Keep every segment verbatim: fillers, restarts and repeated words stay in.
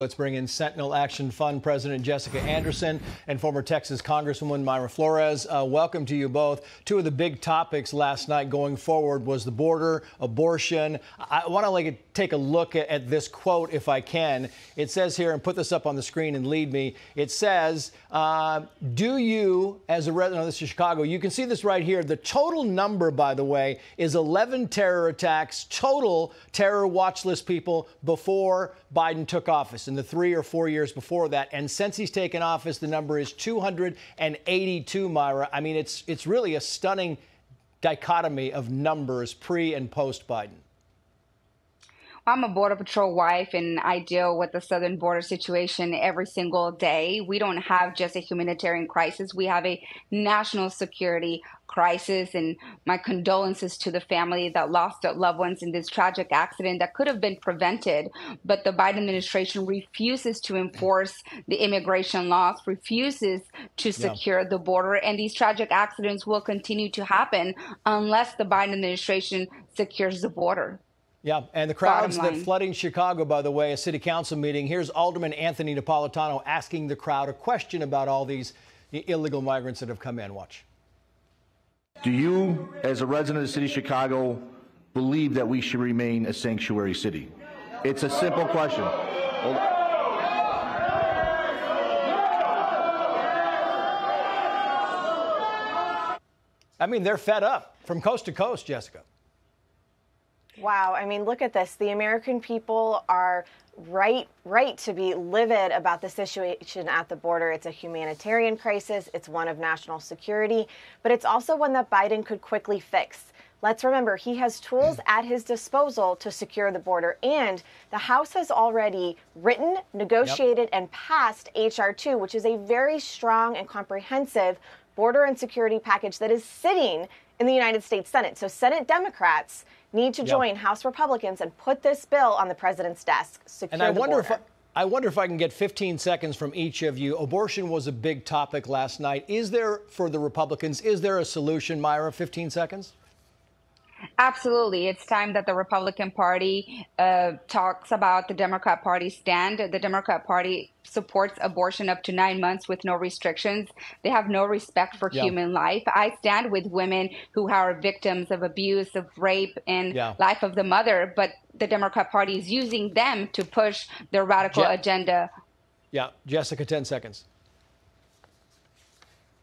Let's bring in Sentinel Action Fund President Jessica Anderson and former Texas Congresswoman Mayra Flores. Uh, welcome to you both. Two of the big topics last night going forward was the border, abortion. I want to like take a look at, at this quote, if I can. It says here, and put this up on the screen and lead me. It says, uh, do you, as a resident, no, this is Chicago, you can see this right here. The total number, by the way, is eleven terror attacks, total terror watch list people before Biden took office. In the three or four years before that, and since he's taken office, the number is two hundred eighty-two. Mayra, I mean, it's it's really a stunning dichotomy of numbers, pre and post Biden. I'm a Border Patrol wife, and I deal with the southern border situation every single day. We don't have just a humanitarian crisis. We have a national security crisis, and my condolences to the family that lost their loved ones in this tragic accident that could have been prevented. But the Biden administration refuses to enforce the immigration laws, refuses to secure yeah. the border, and these tragic accidents will continue to happen unless the Biden administration secures the border. Yeah, and the crowds that flooding Chicago, by the way, a city council meeting. Here's Alderman Anthony Napolitano asking the crowd a question about all these illegal migrants that have come in. Watch. Do you, as a resident of the city of Chicago, believe that we should remain a sanctuary city? It's a simple question. Hold on. I mean, they're fed up from coast to coast, Jessica. Wow. I mean, look at this. The American people are right right to be livid about the situation at the border. It's a humanitarian crisis. It's one of national security, but it's also one that Biden could quickly fix. Let's remember, he has tools at his disposal to secure the border, and the House has already written, negotiated, yep. and passed H R two, which is a very strong and comprehensive border and security package that is sitting in the United States Senate. So Senate Democrats need to join yep. House Republicans and put this bill on the president's desk. Secure and I the wonder border. if I, I wonder if I can get fifteen seconds from each of you. Abortion was a big topic last night. Is there, for the Republicans, is there a solution, Mayra? fifteen seconds. Absolutely. It's time that the Republican Party uh, talks about the Democrat Party's stand. The Democrat Party supports abortion up to nine months with no restrictions. They have no respect for yeah. human life. I stand with women who are victims of abuse, of rape, and yeah. life of the mother. But the Democrat Party is using them to push their radical Je- agenda. Yeah. Jessica, ten seconds.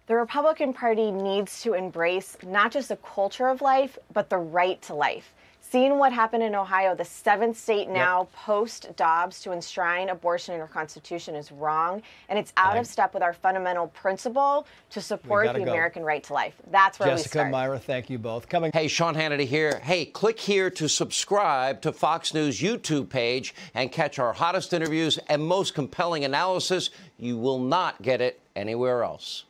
The Republican Party needs to embrace not just a culture of life, but the right to life. Seeing what happened in Ohio, the seventh state now yep. post Dobbs to enshrine abortion in our Constitution is wrong, and it's out right. of step with our fundamental principle to support the go. American right to life. That's where Jessica, we start. Mayra, thank you both. Coming. Hey, Sean Hannity here. Hey, click here to subscribe to Fox News YouTube page and catch our hottest interviews and most compelling analysis. You will not get it anywhere else.